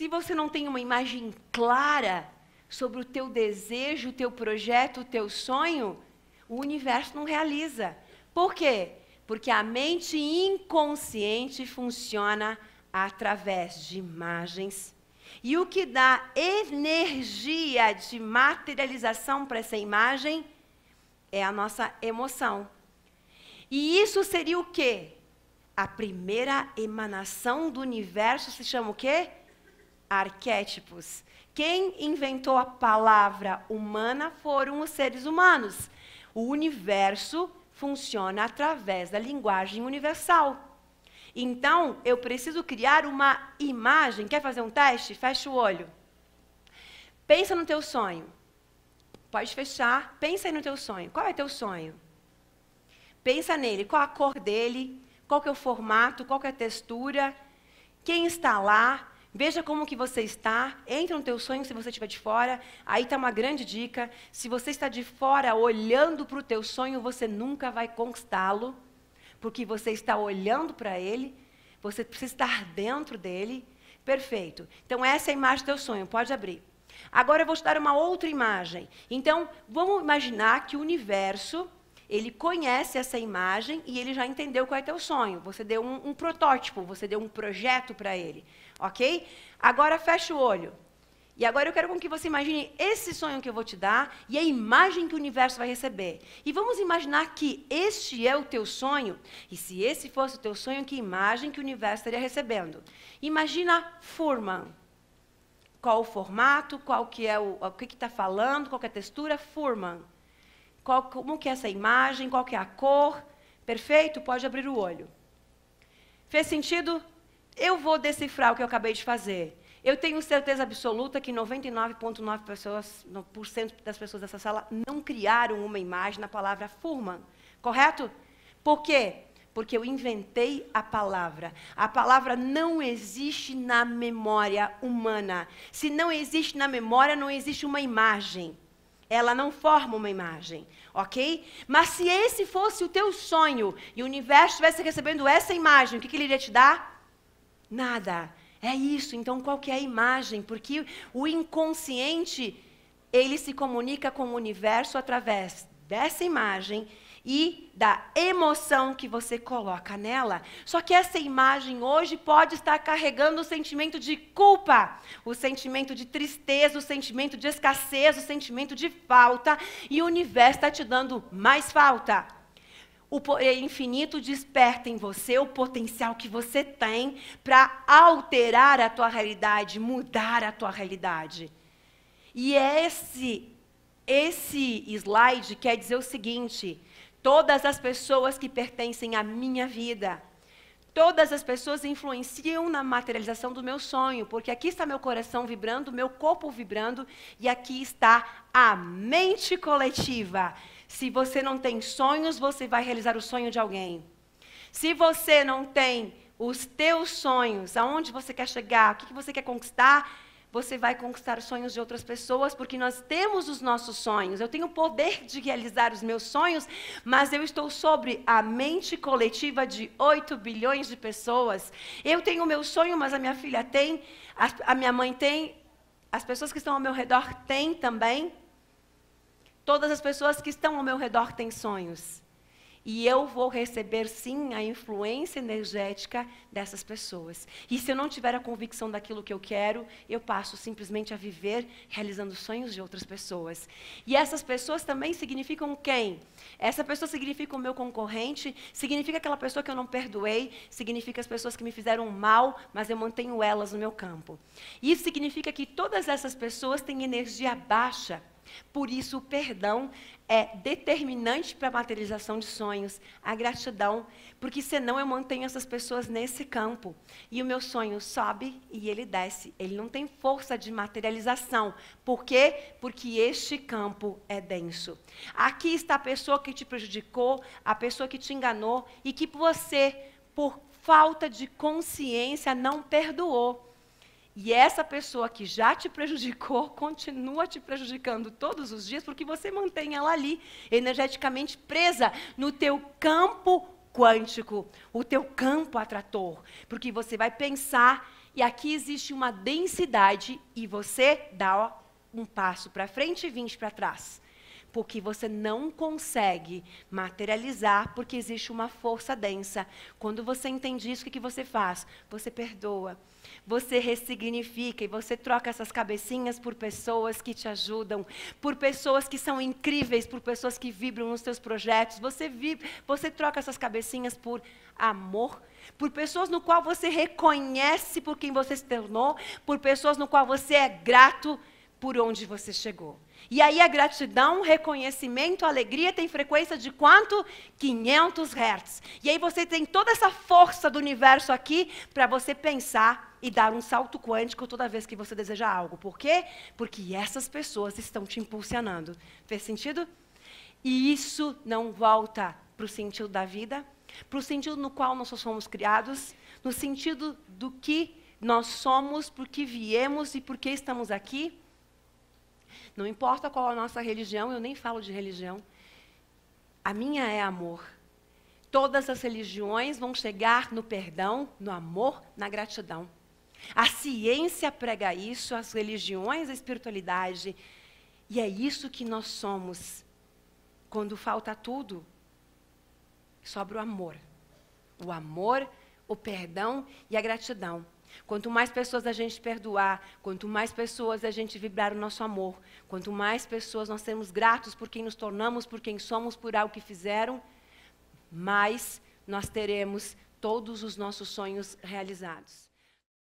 Se você não tem uma imagem clara sobre o teu desejo, o teu projeto, o teu sonho, o universo não realiza. Por quê? Porque a mente inconsciente funciona através de imagens. E o que dá energia de materialização para essa imagem é a nossa emoção. E isso seria o quê? A primeira emanação do universo se chama o quê? Arquétipos. Quem inventou a palavra humana foram os seres humanos. O universo funciona através da linguagem universal. Então, eu preciso criar uma imagem. Quer fazer um teste? Fecha o olho. Pensa no teu sonho. Pode fechar. Pensa aí no teu sonho. Qual é teu sonho? Pensa nele. Qual a cor dele? Qual que é o formato, qual que é a textura, quem está lá, veja como que você está, entra no teu sonho se você estiver de fora, aí está uma grande dica, se você está de fora olhando para o teu sonho, você nunca vai conquistá-lo, porque você está olhando para ele, você precisa estar dentro dele, perfeito. Então essa é a imagem do teu sonho, pode abrir. Agora eu vou te dar uma outra imagem, então vamos imaginar que o universo... Ele conhece essa imagem e ele já entendeu qual é teu sonho. Você deu um protótipo, você deu um projeto para ele, ok? Agora fecha o olho. E agora eu quero com que você imagine esse sonho que eu vou te dar e a imagem que o universo vai receber. E vamos imaginar que este é o teu sonho, e se esse fosse o teu sonho, que imagem que o universo estaria recebendo? Imagina Furman. Qual o formato, qual que é o que está falando, qual que é a textura, Furman. Como que é essa imagem, qual que é a cor, perfeito? Pode abrir o olho. Fez sentido? Eu vou decifrar o que eu acabei de fazer. Eu tenho certeza absoluta que 99,9% das pessoas dessa sala não criaram uma imagem na palavra Furman, correto? Por quê? Porque eu inventei a palavra. A palavra não existe na memória humana. Se não existe na memória, não existe uma imagem. Ela não forma uma imagem, ok? Mas se esse fosse o teu sonho e o universo estivesse recebendo essa imagem, o que ele iria te dar? Nada. É isso. Então, qual que é a imagem? Porque o inconsciente, ele se comunica com o universo através dessa imagem e da emoção que você coloca nela. Só que essa imagem hoje pode estar carregando o sentimento de culpa, o sentimento de tristeza, o sentimento de escassez, o sentimento de falta, e o universo está te dando mais falta. O poder infinito desperta em você o potencial que você tem para alterar a tua realidade, mudar a tua realidade. E esse slide quer dizer o seguinte: todas as pessoas que pertencem à minha vida, todas as pessoas influenciam na materialização do meu sonho, porque aqui está meu coração vibrando, meu corpo vibrando, e aqui está a mente coletiva. Se você não tem sonhos, você vai realizar o sonho de alguém. Se você não tem os teus sonhos, aonde você quer chegar, o que você quer conquistar, você vai conquistar os sonhos de outras pessoas, porque nós temos os nossos sonhos. Eu tenho o poder de realizar os meus sonhos, mas eu estou sobre a mente coletiva de 8 bilhões de pessoas. Eu tenho o meu sonho, mas a minha filha tem, a minha mãe tem, as pessoas que estão ao meu redor têm também. Todas as pessoas que estão ao meu redor têm sonhos. E eu vou receber, sim, a influência energética dessas pessoas. E se eu não tiver a convicção daquilo que eu quero, eu passo simplesmente a viver realizando sonhos de outras pessoas. E essas pessoas também significam quem? Essa pessoa significa o meu concorrente, significa aquela pessoa que eu não perdoei, significa as pessoas que me fizeram mal, mas eu mantenho elas no meu campo. Isso significa que todas essas pessoas têm energia baixa. Por isso, o perdão é determinante para a materialização de sonhos, a gratidão, porque senão eu mantenho essas pessoas nesse campo. E o meu sonho sobe e ele desce. Ele não tem força de materialização. Por quê? Porque este campo é denso. Aqui está a pessoa que te prejudicou, a pessoa que te enganou e que você, por falta de consciência, não perdoou. E essa pessoa que já te prejudicou, continua te prejudicando todos os dias, porque você mantém ela ali, energeticamente presa no teu campo quântico, o teu campo atrator. Porque você vai pensar, e e aqui existe uma densidade, e você dá um passo para frente e 20 para trás. Porque você não consegue materializar, porque existe uma força densa. Quando você entende isso, o que você faz? Você perdoa, você ressignifica e você troca essas cabecinhas por pessoas que te ajudam, por pessoas que são incríveis, por pessoas que vibram nos seus projetos. Você troca essas cabecinhas por amor, por pessoas no qual você reconhece por quem você se tornou, por pessoas no qual você é grato por onde você chegou. E aí a gratidão, reconhecimento, alegria tem frequência de quanto? 500 Hertz. E aí você tem toda essa força do universo aqui para você pensar e dar um salto quântico toda vez que você deseja algo. Por quê? Porque essas pessoas estão te impulsionando. Fez sentido? E isso não volta para o sentido da vida, para o sentido no qual nós somos criados, no sentido do que nós somos, por que viemos e por que estamos aqui. Não importa qual a nossa religião, eu nem falo de religião. A minha é amor. Todas as religiões vão chegar no perdão, no amor, na gratidão. A ciência prega isso, as religiões, a espiritualidade. E é isso que nós somos. Quando falta tudo, sobra o amor. O amor, o perdão e a gratidão. Quanto mais pessoas a gente perdoar, quanto mais pessoas a gente vibrar o nosso amor, quanto mais pessoas nós sermos gratos por quem nos tornamos, por quem somos, por algo que fizeram, mais nós teremos todos os nossos sonhos realizados.